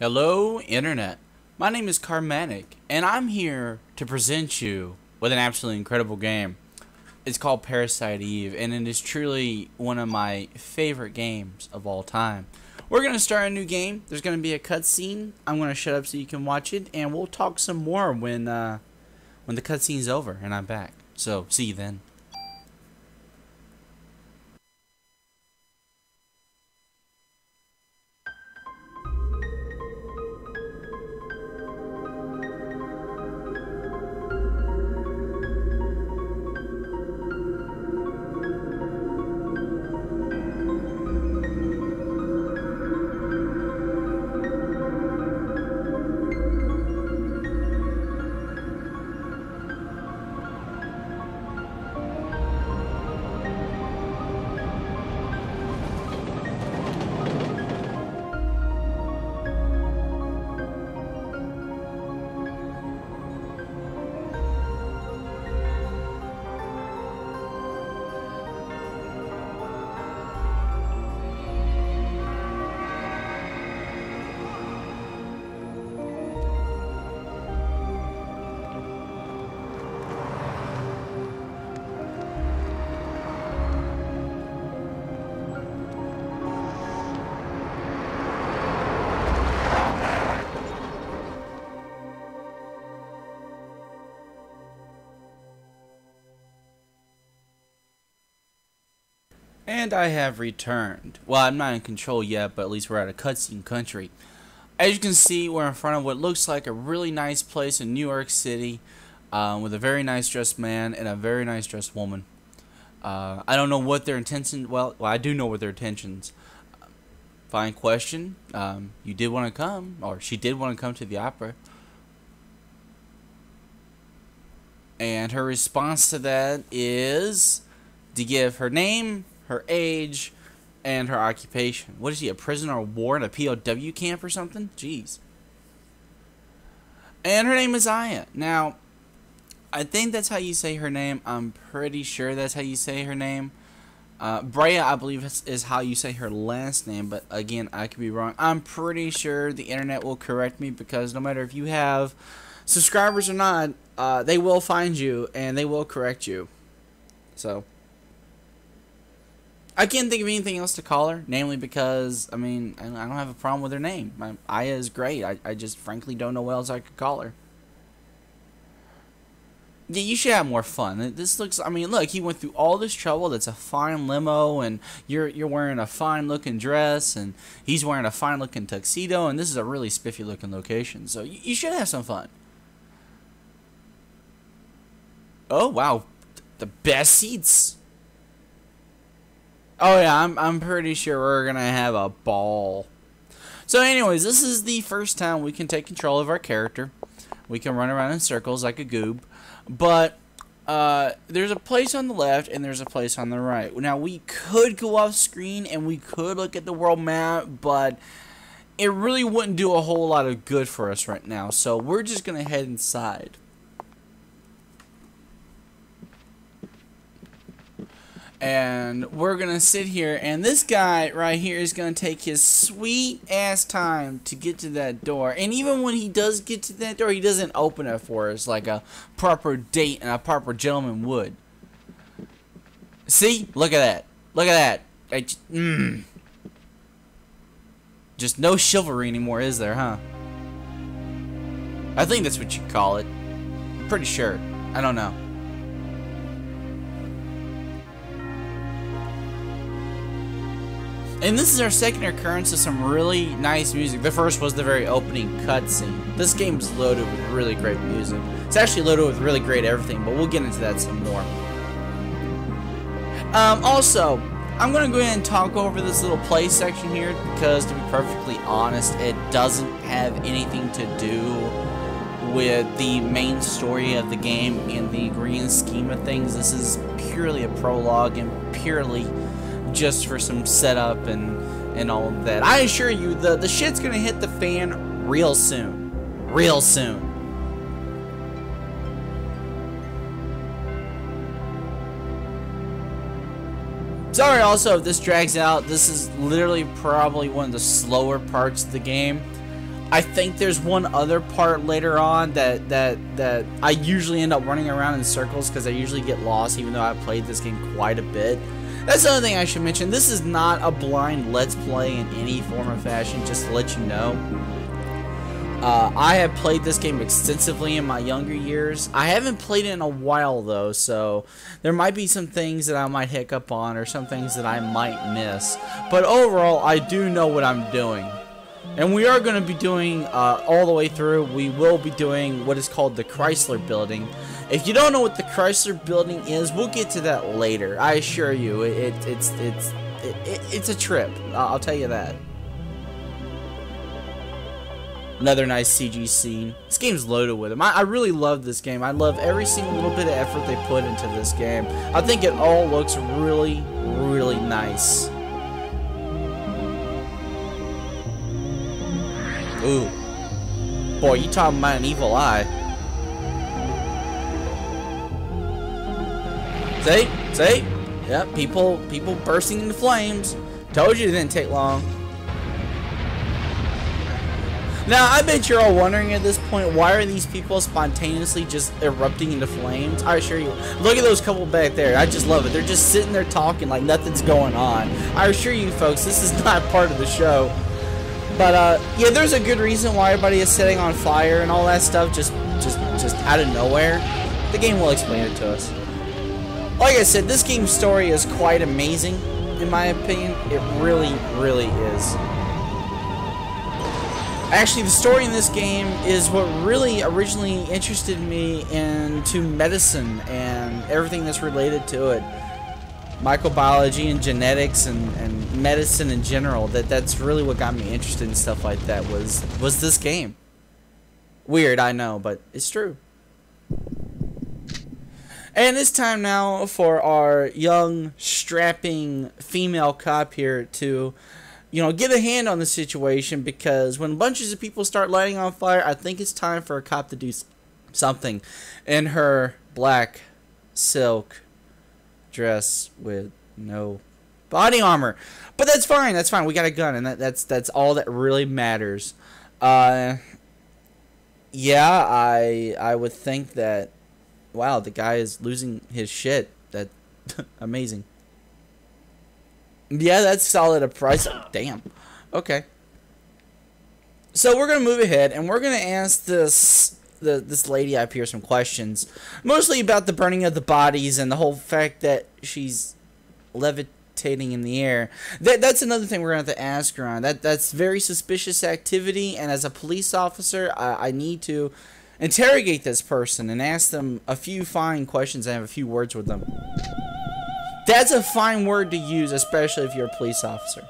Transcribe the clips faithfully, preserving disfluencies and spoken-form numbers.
Hello, Internet. My name is Karmattic, and I'm here to present you with an absolutely incredible game. It's called Parasite Eve, and it is truly one of my favorite games of all time. We're going to start a new game. There's going to be a cutscene. I'm going to shut up so you can watch it, and we'll talk some more when, uh, when the cutscene's over and I'm back. So, see you then. And I have returned. Well, I'm not in control yet, but at least we're at a cutscene country. As you can see, we're in front of what looks like a really nice place in New York City, uh, with a very nice dressed man and a very nice dressed woman. Uh, I don't know what their intentions. Well, well, I do know what their intentions. Uh, fine question. Um, you did want to come, or she did want to come to the opera. And her response to that is to give her name, her age, and her occupation. What is he, a prisoner of war in a P O W camp or something? Jeez. And her name is Aya. Now, I think that's how you say her name. I'm pretty sure that's how you say her name. Uh, Brea, I believe, is, is how you say her last name, but again, I could be wrong. I'm pretty sure the internet will correct me, because no matter if you have subscribers or not, uh, they will find you and they will correct you. So I can't think of anything else to call her, namely because, I mean, I don't have a problem with her name. My, Aya is great. I, I just frankly don't know what else I could call her. Yeah, you should have more fun. This looks, I mean, look, he went through all this trouble. That's a fine limo, and you're, you're wearing a fine-looking dress, and he's wearing a fine-looking tuxedo, and this is a really spiffy-looking location. So you, you should have some fun. Oh, wow. The best seats. Oh yeah, I'm, I'm pretty sure we're gonna have a ball. So anyways, this is the first time we can take control of our character. We can run around in circles like a goob. But uh, there's a place on the left and there's a place on the right. Now, we could go off screen and we could look at the world map, but it really wouldn't do a whole lot of good for us right now. So we're just gonna head inside. And we're going to sit here, and this guy right here is going to take his sweet ass time to get to that door. And even when he does get to that door, he doesn't open it for us like a proper date and a proper gentleman would. See? Look at that. Look at that. I just, mm. just no chivalry anymore, is there, huh? I think that's what you call it. Pretty sure. I don't know. And this is our second occurrence of some really nice music. The first was the very opening cutscene. This game is loaded with really great music. It's actually loaded with really great everything, but we'll get into that some more. Um, also, I'm going to go ahead and talk over this little play section here because, to be perfectly honest, it doesn't have anything to do with the main story of the game and the grand scheme of things. This is purely a prologue and purely just for some setup and and all of that. I assure you, the the shit's gonna hit the fan real soon, real soon. Sorry, also if this drags out, this is literally probably one of the slower parts of the game. I think there's one other part later on that that that I usually end up running around in circles because I usually get lost, even though I played this game quite a bit. That's another thing I should mention. This is not a blind let's play in any form or fashion, just to let you know. Uh, I have played this game extensively in my younger years. I haven't played it in a while though, so there might be some things that I might hiccup on or some things that I might miss. But overall, I do know what I'm doing. And we are going to be doing, uh, all the way through, we will be doing what is called the Chrysler Building. If you don't know what the Chrysler Building is, we'll get to that later. I assure you, it, it, it's, it's, it, it, it's a trip. I'll tell you that. Another nice C G scene. This game's loaded with them. I, I really love this game. I love every single little bit of effort they put into this game. I think it all looks really, really nice. Ooh. Boy, you talking about an evil eye. See? See? Yep, people people bursting into flames. Told you it didn't take long. Now, I bet you're all wondering at this point, why are these people spontaneously just erupting into flames? I assure you, look at those couple back there. I just love it. They're just sitting there talking like nothing's going on. I assure you, folks, this is not part of the show. But, uh, yeah, there's a good reason why everybody is setting on fire and all that stuff just, just, just out of nowhere. The game will explain it to us. Like I said, this game's story is quite amazing, in my opinion. It really, really is. Actually, the story in this game is what really originally interested me into medicine and everything that's related to it. Microbiology and genetics and, and medicine in general, that that's really what got me interested in stuff like that was was this game. Weird, I know, but it's true. And it's time now for our young strapping female cop here to, you know, get a hand on the situation, because when bunches of people start lighting on fire, I think it's time for a cop to do something. In her black silk dress with no body armor, but that's fine. That's fine. We got a gun, and that, that's that's all that really matters. Uh, yeah, I I would think that. Wow, the guy is losing his shit. That amazing. Yeah, that's solid a price. Damn. Okay. So we're gonna move ahead, and we're gonna ask this. The, this lady up here some questions, mostly about the burning of the bodies and the whole fact that she's levitating in the air. That that's another thing we're gonna have to ask her on. That that's very suspicious activity, and as a police officer, I, I need to interrogate this person and ask them a few fine questions and have a few words with them. That's a fine word to use, especially if you're a police officer.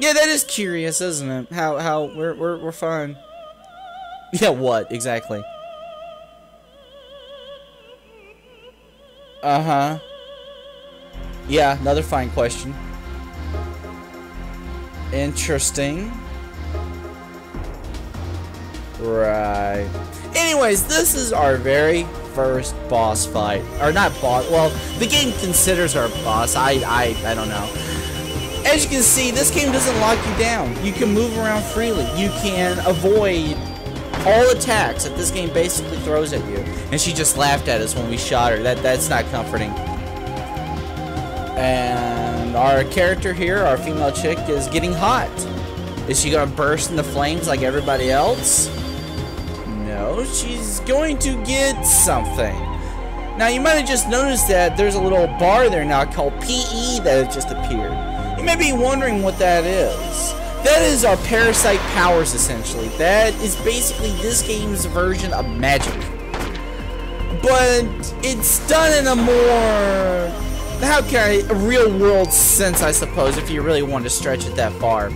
Yeah, that is curious, isn't it? How how we're we're we're fine. Yeah, what exactly? Uh-huh. Yeah, another fine question. Interesting. Right. Anyways, this is our very first boss fight. Or not boss, well, the game considers her a boss. I I I don't know. As you can see, this game doesn't lock you down. You can move around freely. You can avoid all attacks that this game basically throws at you. And she just laughed at us when we shot her. That that's not comforting. And our character here, our female chick, is getting hot. Is she gonna burst into flames like everybody else? No, she's going to get something. Now, you might have just noticed that there's a little bar there now called P E that has just appeared. You may be wondering what that is. That is our parasite powers, essentially. That is basically this game's version of magic. But it's done in a more, how can I, a real world sense, I suppose, if you really want to stretch it that far.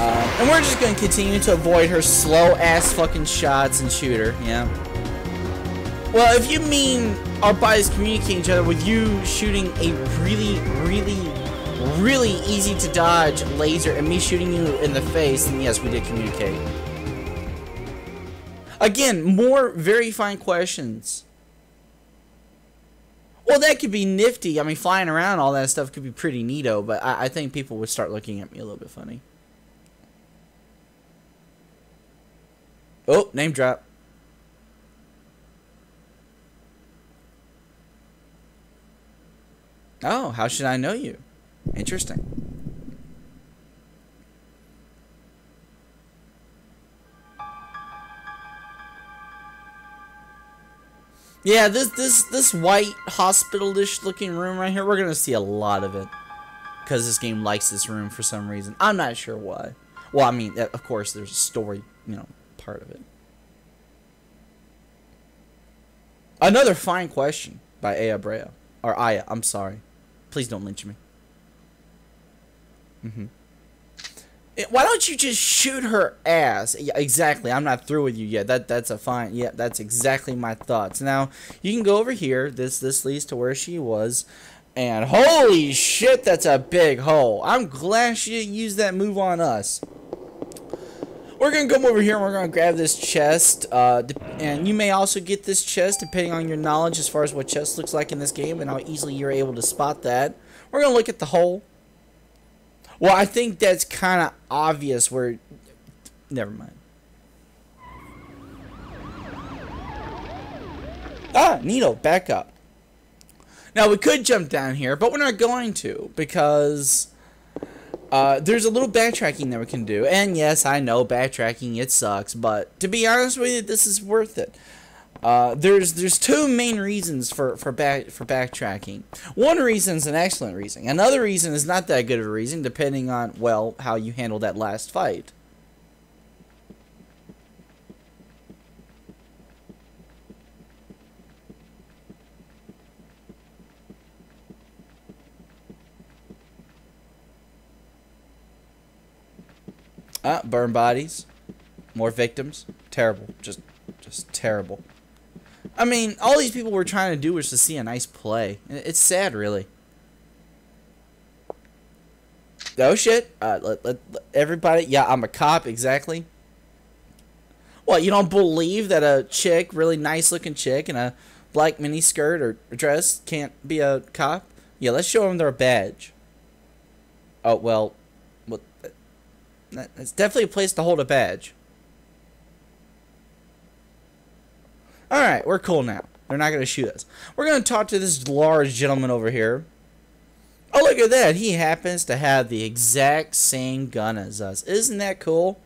Uh, and we're just going to continue to avoid her slow ass fucking shots and shoot her, yeah. Well, if you mean our bodies communicating each other with you shooting a really, really, really easy to dodge laser and me shooting you in the face, then yes, we did communicate. Again, more very fine questions. Well, that could be nifty. I mean, flying around, all that stuff could be pretty neato, but I, I think people would start looking at me a little bit funny. Oh, name drop. Oh, how should I know you? Interesting. Yeah, this this this white hospital-ish looking room right here, we're gonna see a lot of it, because this game likes this room for some reason. I'm not sure why. Well, I mean, of course, there's a story, you know, part of it. Another fine question by Aya Brea, or Aya. I'm sorry. Please don't lynch me. Mm-hmm. It, why don't you just shoot her ass? Yeah, exactly. I'm not through with you yet. That that's a fine. Yeah, that's exactly my thoughts. Now you can go over here. This this leads to where she was, and holy shit, that's a big hole. I'm glad she didn't use that move on us. We're gonna come over here and we're gonna grab this chest, uh, and you may also get this chest depending on your knowledge as far as what chest looks like in this game and how easily you're able to spot that. We're gonna look at the hole. Well, I think that's kind of obvious where... Never mind. Ah, needle, back up. Now, we could jump down here, but we're not going to, because... Uh, there's a little backtracking that we can do. And yes, I know, backtracking, it sucks. But to be honest with you, this is worth it. Uh, there's there's two main reasons for for back for backtracking. One reason is an excellent reason. Another reason is not that good of a reason, depending on, well, how you handle that last fight. Ah, burn bodies, more victims. Terrible, just just terrible. I mean, all these people were trying to do was to see a nice play. It's sad, really. Oh, shit. Uh, let, let, let everybody... Yeah, I'm a cop, exactly. What, you don't believe that a chick, really nice-looking chick in a black miniskirt or dress can't be a cop? Yeah, let's show them their badge. Oh, well... well that's definitely a place to hold a badge. Alright, we're cool now. They're not going to shoot us. We're going to talk to this large gentleman over here. Oh, look at that. He happens to have the exact same gun as us. Isn't that cool?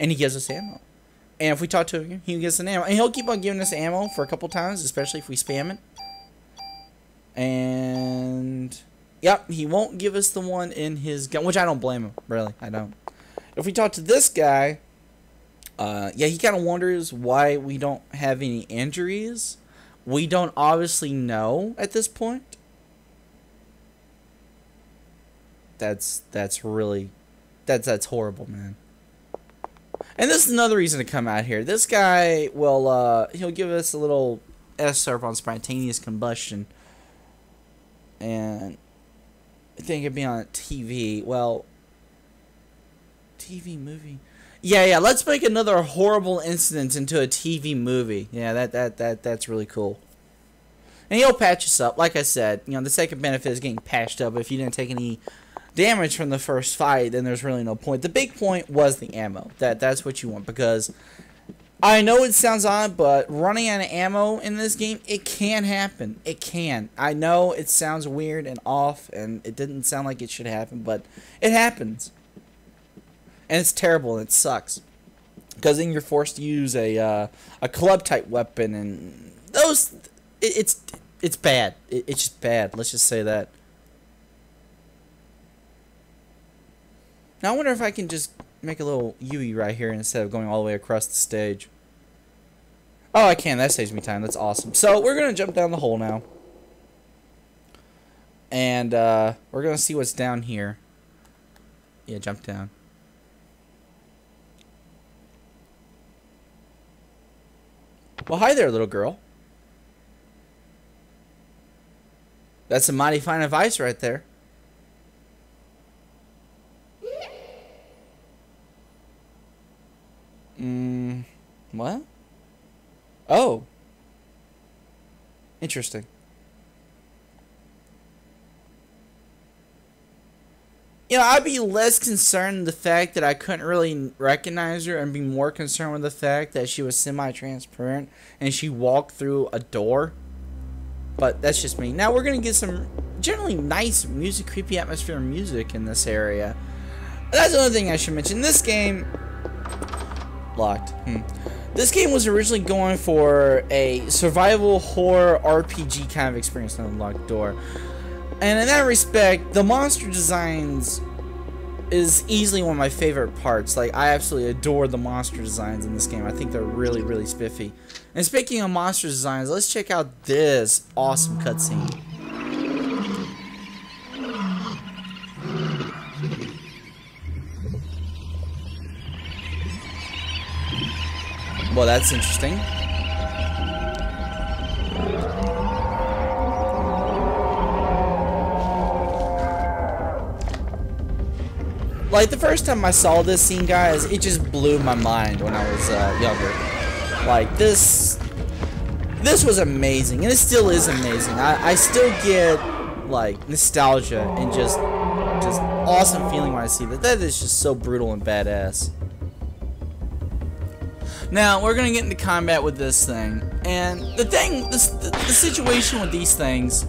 And he gives us ammo. And if we talk to him, he gives us an ammo. And he'll keep on giving us ammo for a couple times, especially if we spam it. And... Yep, he won't give us the one in his gun, which I don't blame him, really. I don't. If we talk to this guy... Uh, yeah, he kind of wonders why we don't have any injuries. We don't obviously know at this point. That's that's really that's that's horrible, man. And this is another reason to come out here. This guy will uh, he'll give us a little excerpt on spontaneous combustion, and I think it'd be on T V. Well, T V movie. Yeah, yeah, let's make another horrible incident into a T V movie. Yeah, that that that that's really cool. And he'll patch us up. Like I said, you know, the second benefit is getting patched up. If you didn't take any damage from the first fight, then there's really no point. The big point was the ammo. That that's what you want, because I know it sounds odd, but running out of ammo in this game, it can happen. It can. I know it sounds weird and off, and it didn't sound like it should happen, but it happens. And it's terrible, and it sucks, because then you're forced to use a uh, a club type weapon, and those it, it's it's bad. It, it's just bad. Let's just say that. Now I wonder if I can just make a little U E right here instead of going all the way across the stage. Oh, I can. That saves me time. That's awesome. So we're gonna jump down the hole now, and uh, we're gonna see what's down here. Yeah, jump down. Well, hi there, little girl. That's some mighty fine advice right there. Mm, what? Oh. Interesting. you know, I'd be less concerned with the fact that I couldn't really recognize her, and be more concerned with the fact that she was semi-transparent and she walked through a door. But that's just me. Now we're gonna get some generally nice music, creepy atmosphere music in this area. That's another thing I should mention. This game locked. Hmm. This game was originally going for a survival horror R P G kind of experience, not a locked door. And in that respect, the monster designs is easily one of my favorite parts. Like, I absolutely adore the monster designs in this game. I think they're really, really spiffy. And speaking of monster designs, let's check out this awesome cutscene. Well, that's interesting. Like, the first time I saw this scene, guys, it just blew my mind when I was uh, younger. Like, this... This was amazing, and it still is amazing. I, I still get, like, nostalgia and just... Just awesome feeling when I see that. That is just so brutal and badass. Now, we're gonna get into combat with this thing. And the thing... This, the, the situation with these things...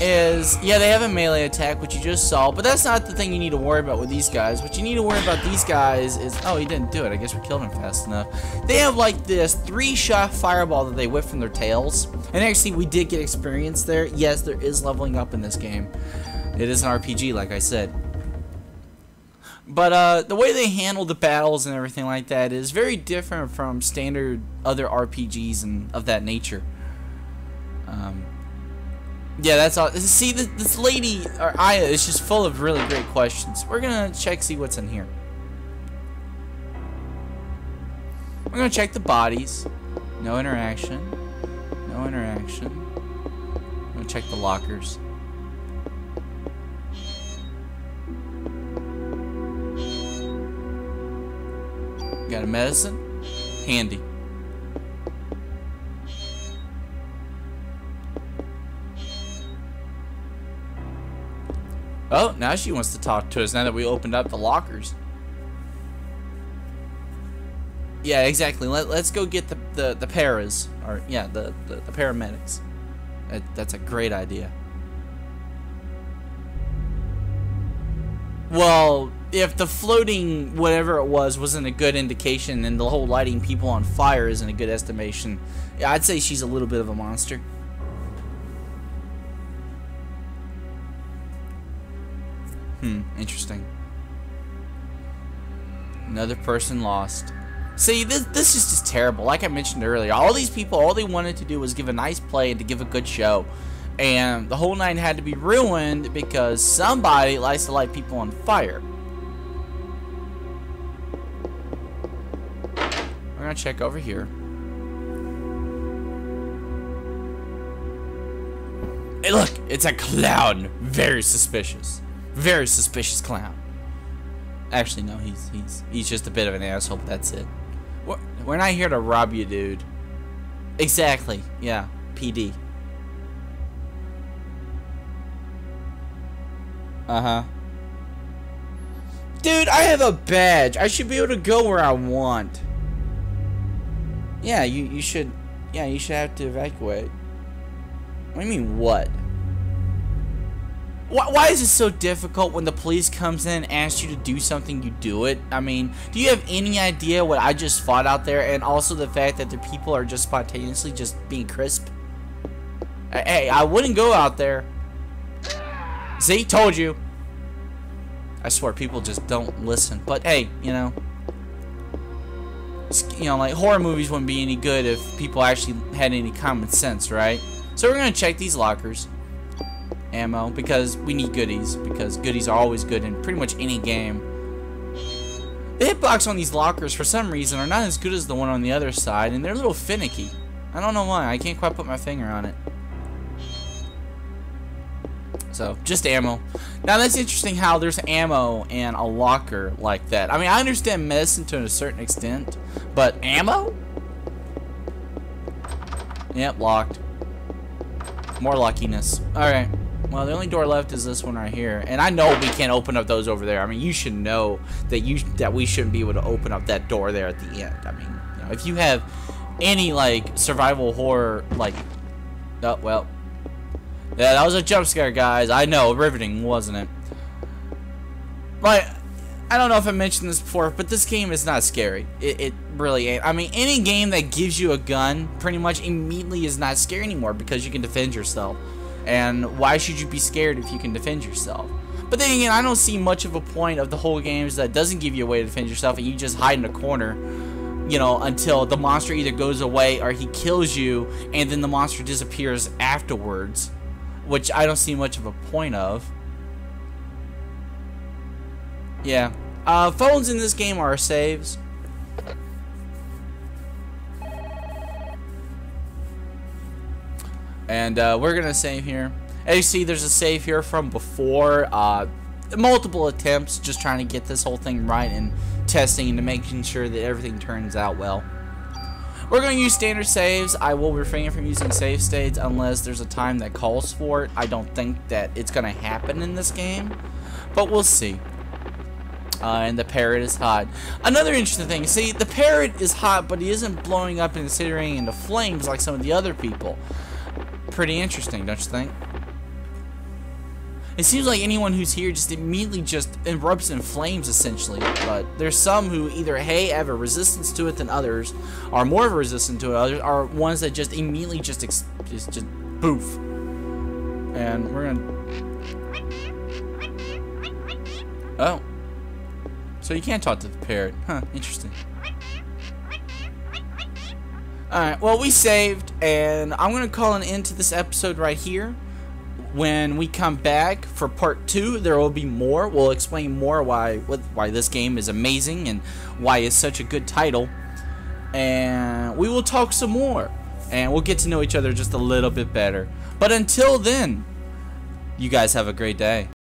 is, yeah, they have a melee attack, which you just saw, but that's not the thing you need to worry about with these guys. What you need to worry about these guys is, oh, he didn't do it. I guess we killed him fast enough. They have, like, this three-shot fireball that they whip from their tails. And actually, we did get experience there. Yes, there is leveling up in this game. It is an R P G, like I said. But uh, the way they handle the battles and everything like that is very different from standard other R P Gs and of that nature. Um... Yeah, that's all. See, this, this lady, or Aya, is just full of really great questions. We're gonna check, see what's in here. We're gonna check the bodies. No interaction. No interaction. I'm gonna check the lockers. Got a medicine? Handy. Oh, now she wants to talk to us, now that we opened up the lockers. Yeah, exactly. Let, let's go get the, the, the paras. Or, yeah, the, the, the paramedics. That, that's a great idea. Well, if the floating whatever it was wasn't a good indication, and the whole lighting people on fire isn't a good estimation, yeah, I'd say she's a little bit of a monster. Hmm, interesting. Another person lost. See, this, this is just terrible. Like I mentioned earlier, all these people, all they wanted to do was give a nice play and to give a good show. And the whole night had to be ruined because somebody likes to light people on fire. We're gonna check over here. Hey, look! It's a clown! Very suspicious. Very suspicious clown. Actually, no, he's he's he's just a bit of an asshole. But that's it. We're, we're not here to rob you, dude. Exactly. Yeah. P D. Uh huh. Dude, I have a badge. I should be able to go where I want. Yeah, you you should. Yeah, you should have to evacuate. What do you mean what? Why is it so difficult when the police comes in and asks you to do something, you do it? I mean, do you have any idea what I just fought out there, and also the fact that the people are just spontaneously just being crisp? Hey, I wouldn't go out there. See? Told you. I swear, people just don't listen. But hey, you know. You know, like, horror movies wouldn't be any good if people actually had any common sense, right? So we're gonna check these lockers. Ammo, because we need goodies, because goodies are always good in pretty much any game. The hitbox on these lockers for some reason are not as good as the one on the other side, and they're a little finicky. I don't know why. I can't quite put my finger on it. So, just ammo. Now that's interesting how there's ammo in a locker like that. I mean, I understand medicine to a certain extent, but ammo? Yep, locked. More luckiness. Alright. Well, the only door left is this one right here, and I know we can't open up those over there. I mean, you should know that you that we shouldn't be able to open up that door there at the end. I mean, you know, if you have any like survival horror, like, oh well, yeah, that was a jump scare, guys. I know, riveting, wasn't it? Like, I don't know if I mentioned this before, but this game is not scary. It, it really ain't. I mean, any game that gives you a gun pretty much immediately is not scary anymore because you can defend yourself. And why should you be scared if you can defend yourself? But then again, I don't see much of a point of the whole games that doesn't give you a way to defend yourself and you just hide in a corner, you know, until the monster either goes away or he kills you and then the monster disappears afterwards, which I don't see much of a point of. Yeah. Uh, phones in this game are saves. And uh, we're gonna save here. As you see, there's a save here from before. Uh, multiple attempts, just trying to get this whole thing right and testing and making sure that everything turns out well. We're gonna use standard saves. I will refrain from using save states unless there's a time that calls for it. I don't think that it's gonna happen in this game, but we'll see. Uh, and the parrot is hot. Another interesting thing, see, the parrot is hot, but he isn't blowing up and incinerating into flames like some of the other people. Pretty interesting, don't you think? It seems like anyone who's here just immediately just erupts in flames, essentially. But there's some who either, hey, have a resistance to it than others, are more resistant to it, others are ones that just immediately just, ex just, just poof. And we're gonna... Oh. So you can talk to the parrot. Huh, interesting. Alright, well, we saved, and I'm going to call an end to this episode right here. When we come back for part two, there will be more. We'll explain more why why this game is amazing and why it's such a good title. And we will talk some more, and we'll get to know each other just a little bit better. But until then, you guys have a great day.